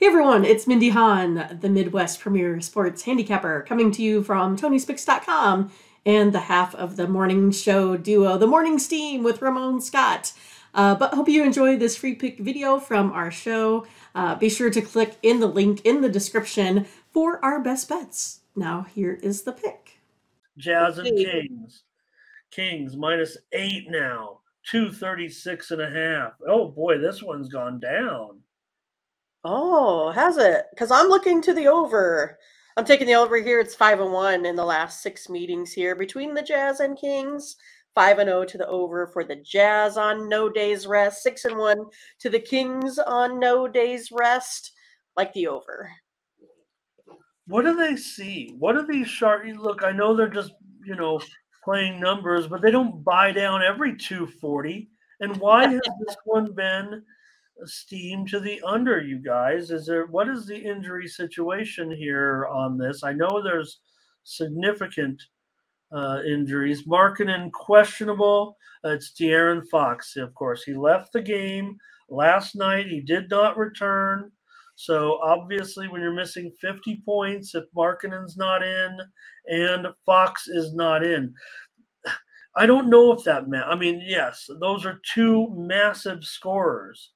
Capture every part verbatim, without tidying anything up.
Hey everyone, it's Mindy Hahn, the Midwest Premier Sports Handicapper, coming to you from Tonys Picks dot com and the half of the morning show duo, The Morning Steam with Ramon Scott. Uh, but hope you enjoy this free pick video from our show. Uh, be sure to click in the link in the description for our best bets. Now here is the pick. Jazz and Kings. Kings minus eight now, two thirty-six and a half. Oh boy, this one's gone down. Oh, has it? Because I'm looking to the over. I'm taking the over here. It's five and one in the last six meetings here between the Jazz and Kings. Five and oh to the over for the Jazz on no days rest. Six and one to the Kings on no days rest. Like the over. What do they see? What do these sharks look? I know they're just you know playing numbers, but they don't buy down every two forty. And why has this one been? Steam to the under, you guys. Is there what is the injury situation here on this? I know there's significant uh, injuries. Markkinen questionable. Uh, it's De'Aaron Fox, of course. He left the game last night. He did not return. So obviously, when you're missing fifty points, if Markkinen's not in and Fox is not in. I don't know if that meant. I mean, yes, those are two massive scorers.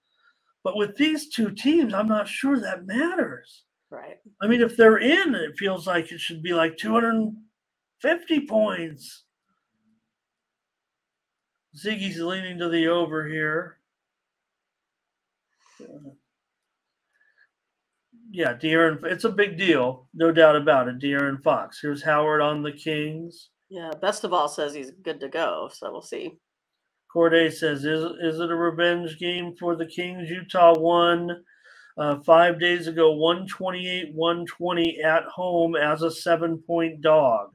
But with these two teams, I'm not sure that matters. Right. I mean, if they're in, it feels like it should be like two hundred fifty points. Ziggy's leaning to the over here. Yeah, De'Aaron. It's a big deal, no doubt about it. De'Aaron Fox. Here's Howard on the Kings. Yeah, best of all says he's good to go, so we'll see. Corday says, is, is it a revenge game for the Kings? Utah won uh, five days ago, one twenty-eight one twenty at home as a seven-point dog.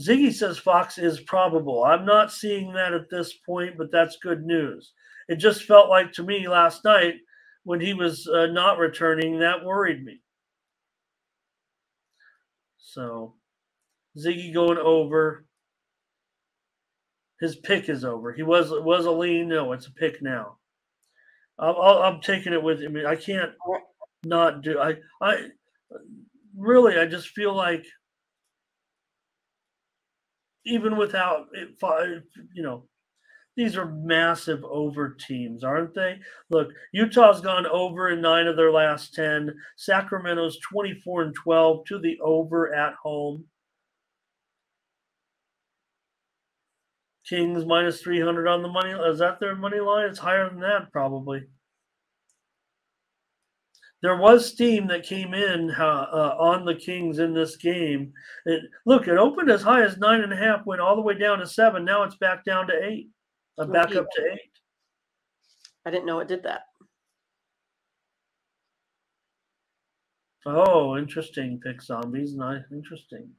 Ziggy says Fox is probable. I'm not seeing that at this point, but that's good news. It just felt like to me last night when he was uh, not returning, that worried me. So Ziggy going over. His pick is over. He was was a lean. No, it's a pick now. I'll, I'll, I'm taking it with him. I can't not do. I I really I just feel like even without it, you know, these are massive over teams, aren't they? Look, Utah's gone over in nine of their last ten. Sacramento's twenty-four and twelve to the over at home. Kings minus three hundred on the money. Is that their money line? It's higher than that, probably. There was steam that came in uh, uh, on the Kings in this game. It, look, it opened as high as nine and a half, went all the way down to seven. Now it's back down to eight. Uh, back up to eight. I didn't know it did that. Oh, interesting. Pick zombies. Nice. Interesting.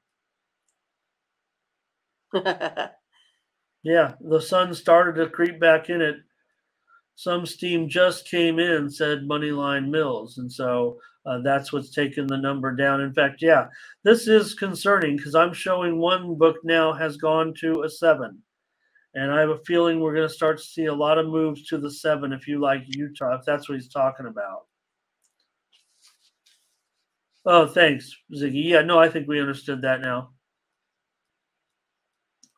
Yeah, the sun started to creep back in it. Some steam just came in, said Moneyline Mills. And so uh, that's what's taken the number down. In fact, yeah, this is concerning because I'm showing one book now has gone to a seven. And I have a feeling we're going to start to see a lot of moves to the seven if you like Utah, if that's what he's talking about. Oh, thanks, Ziggy. Yeah, no, I think we understood that now.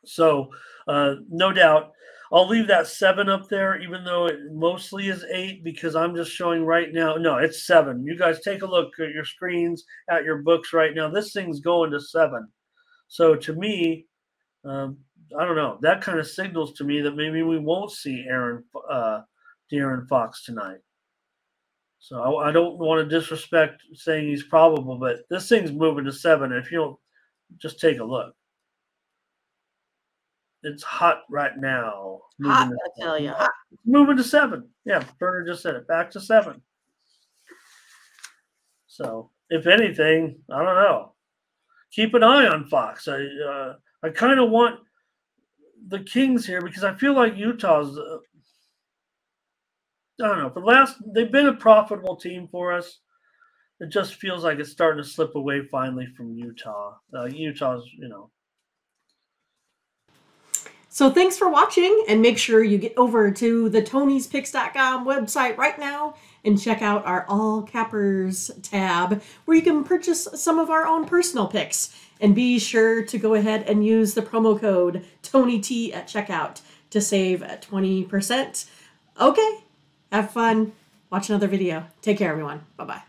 So uh, no doubt, I'll leave that seven up there, even though it mostly is eight, because I'm just showing right now. No, it's seven. You guys take a look at your screens, at your books right now. This thing's going to seven. So to me, um, I don't know. That kind of signals to me that maybe we won't see Aaron, uh, De'Aaron Fox tonight. So I, I don't want to disrespect saying he's probable, but this thing's moving to seven. If you don't, just take a look. It's hot right now. Hot, I tell you. Hot. Moving to seven. Yeah, Berner just said it. Back to seven. So, if anything, I don't know. Keep an eye on Fox. I uh, I kind of want the Kings here because I feel like Utah's. Uh, I don't know. For the last, they've been a profitable team for us. It just feels like it's starting to slip away finally from Utah. Uh, Utah's, you know. So thanks for watching, and make sure you get over to the Tonys Picks dot com website right now and check out our All Cappers tab, where you can purchase some of our own personal picks. And be sure to go ahead and use the promo code TonyT at checkout to save twenty percent. Okay, have fun. Watch another video. Take care, everyone. Bye-bye.